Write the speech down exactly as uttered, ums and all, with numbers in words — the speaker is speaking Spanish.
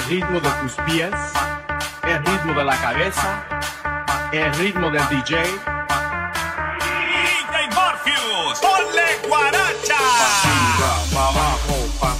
es ritmo de tus pies, es ritmo de la cabeza, es ritmo del D J. King Morfius, ponle guaracha. Pa' arriba, pa' abajo, pa'